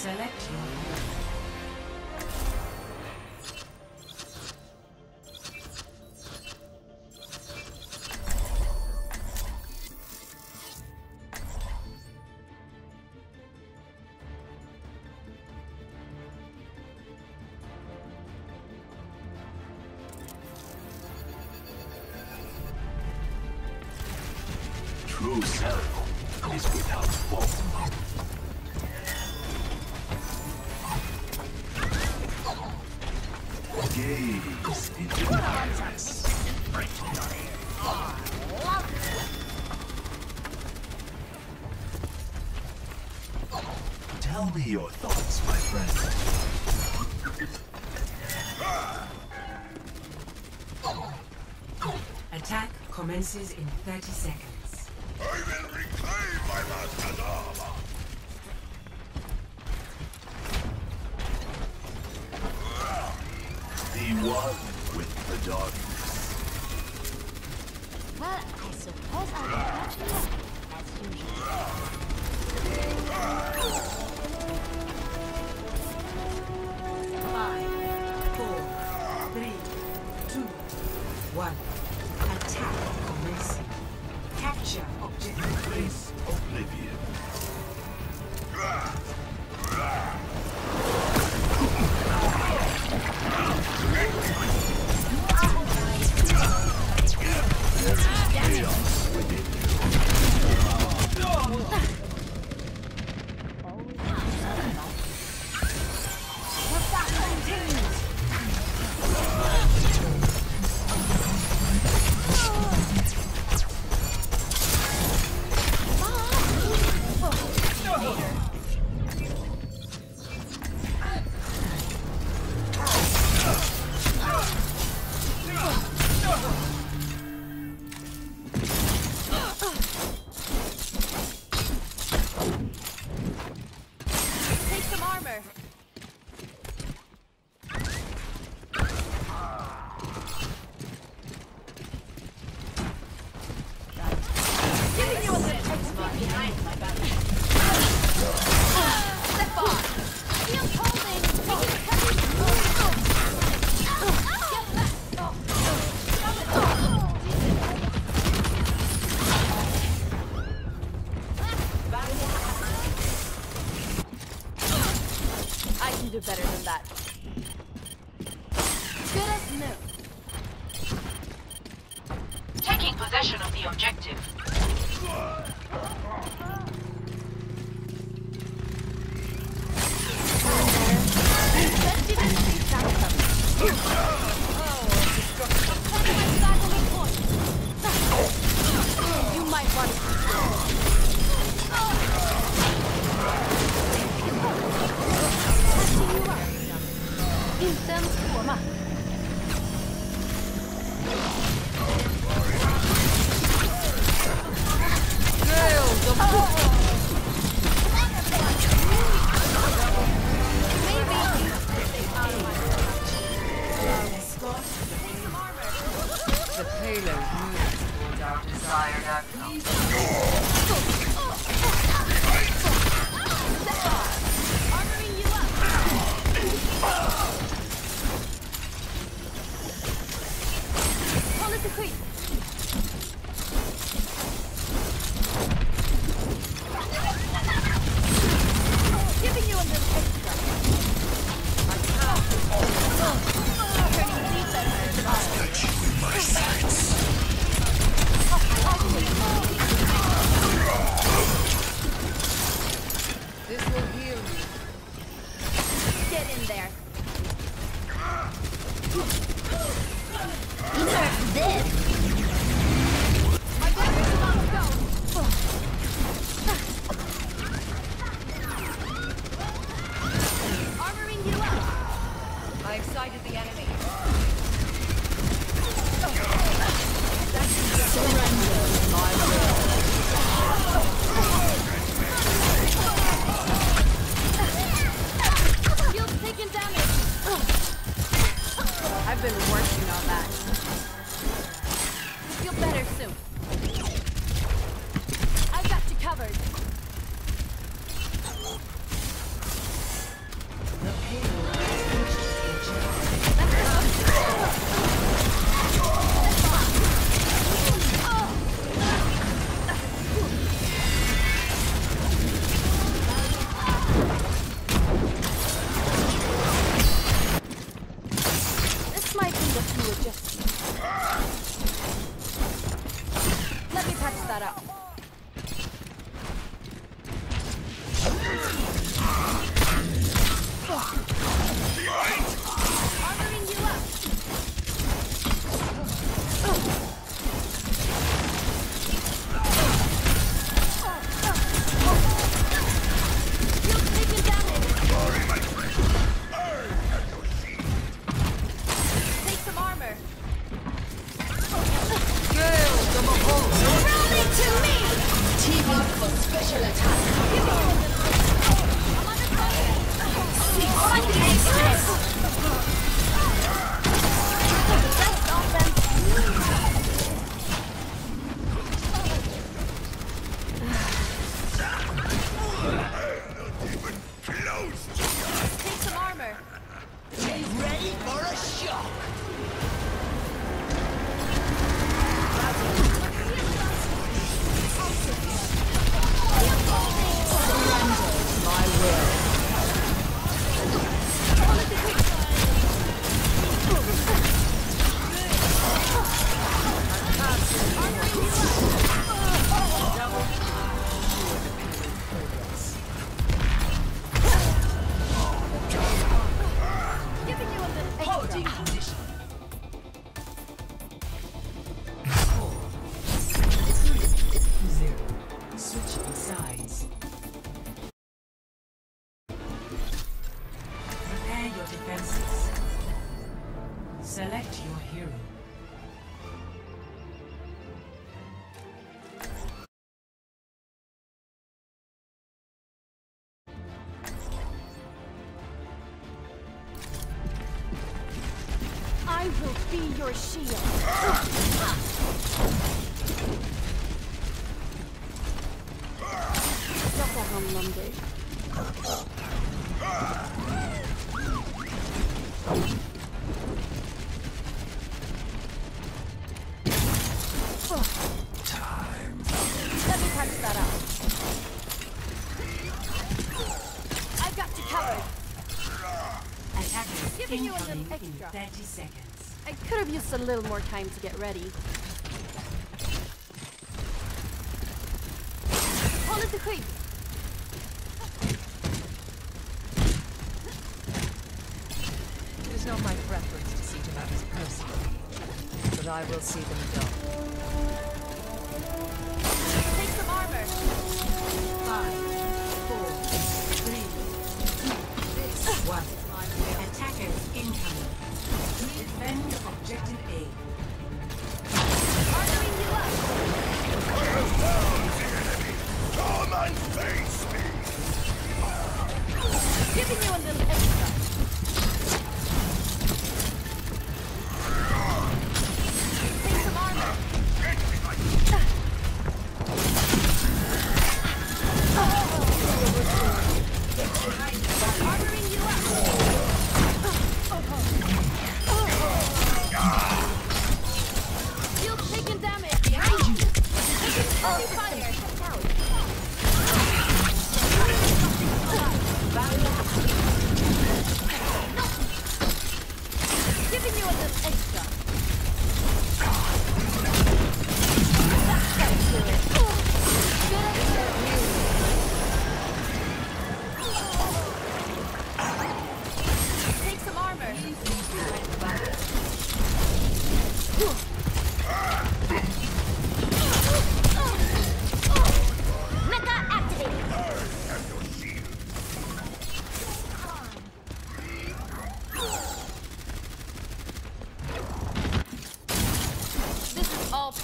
Select your home. True self is without fault. Gaze into my eyes. Tell me your thoughts, my friend. Attack commences in 30 seconds. I will reclaim my master's armor. Be one with the darkness. Well, I suppose I'll be much left, as usual. 5, 4, 3, 2, 1. Attack commencing. Capture objective. Replace oblivion. Better than that. Good as new. Taking possession of the objective. Oh, you might want to. Select your hero. I will be your shield. Double hung lumber. Giving you a little extra. 30 seconds. I could have used a little more time to get ready. Hold it to quick. It is not my preference to see to matters personally, but I will see them done. Take some armor. 5, 4, 3, 2, 1. Attackers incoming. Defend objective A. Armoring you up. Come and face me. Giving you a little extra. Take some armor. Armoring you up.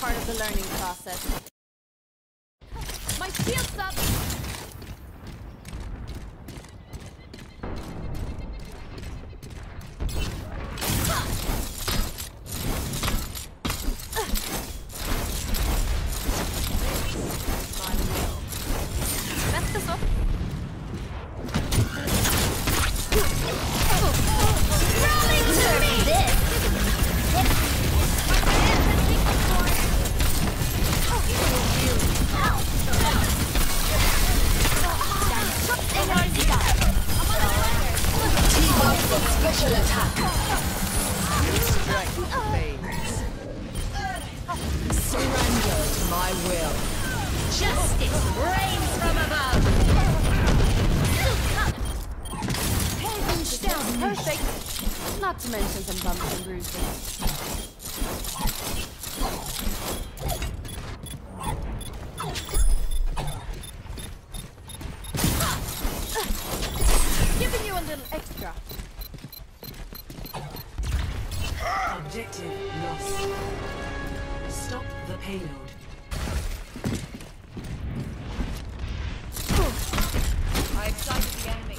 Part of the learning process. My shield's up! Not to mention some bumps and bruises. Giving you a little extra. Objective lost. Stop the payload. I excited the enemy.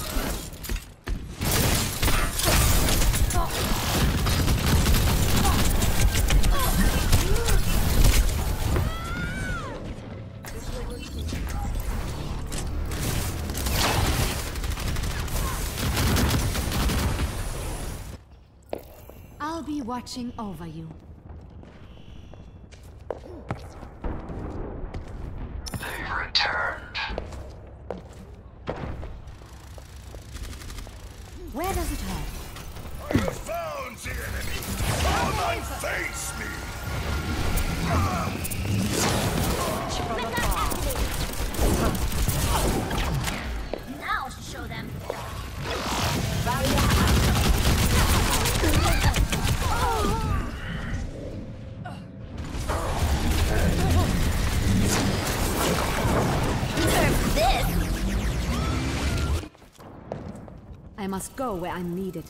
enemy watching over you. They've returned. Where does it hurt? I have found the enemy! Come and face me! Now to show them. I must go where I'm needed.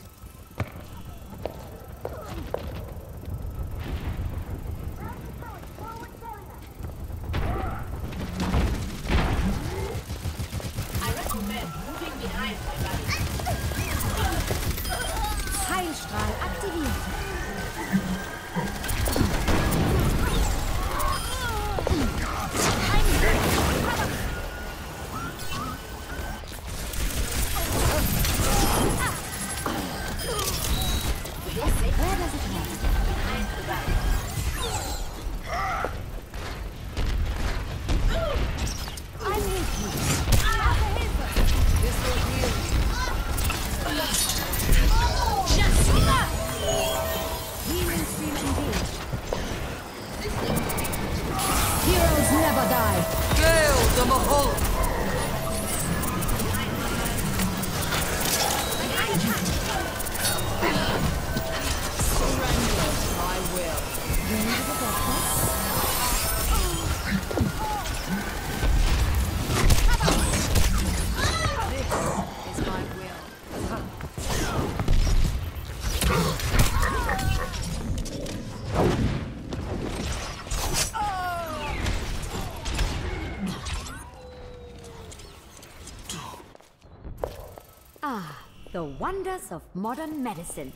The wonders of modern medicine.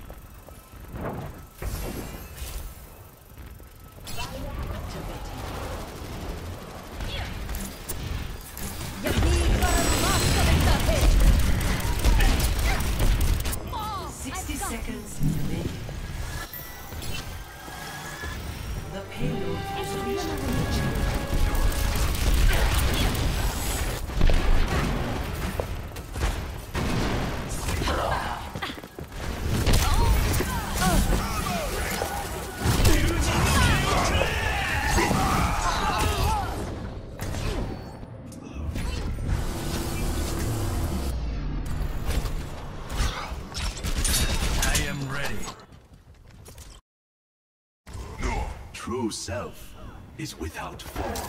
True self is without form.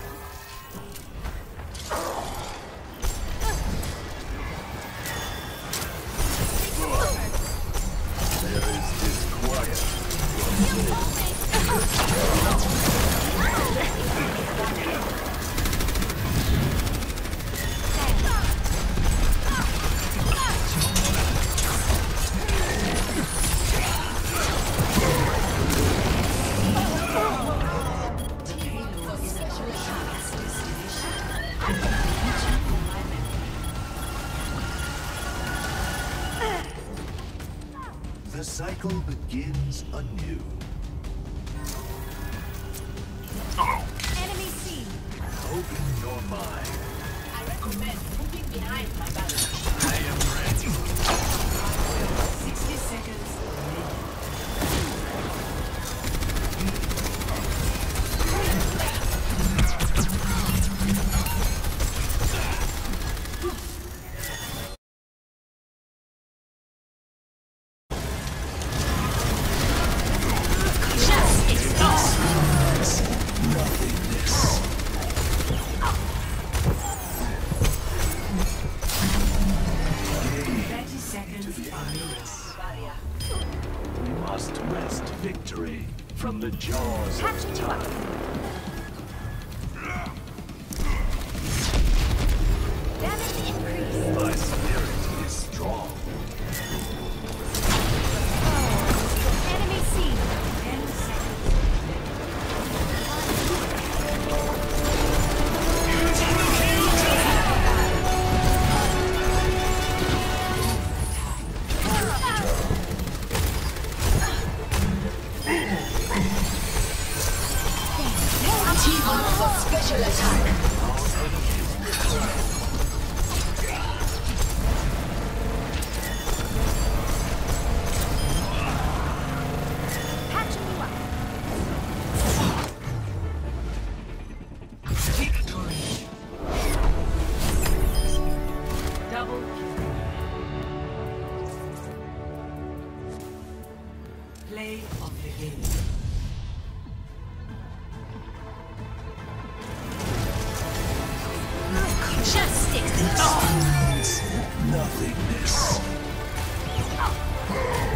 There is disquiet. The cycle begins anew. Enemy seen. Open your mind. I recommend moving behind my battle. I am ready. 60 seconds. Play of the game. Justice! Nothingness.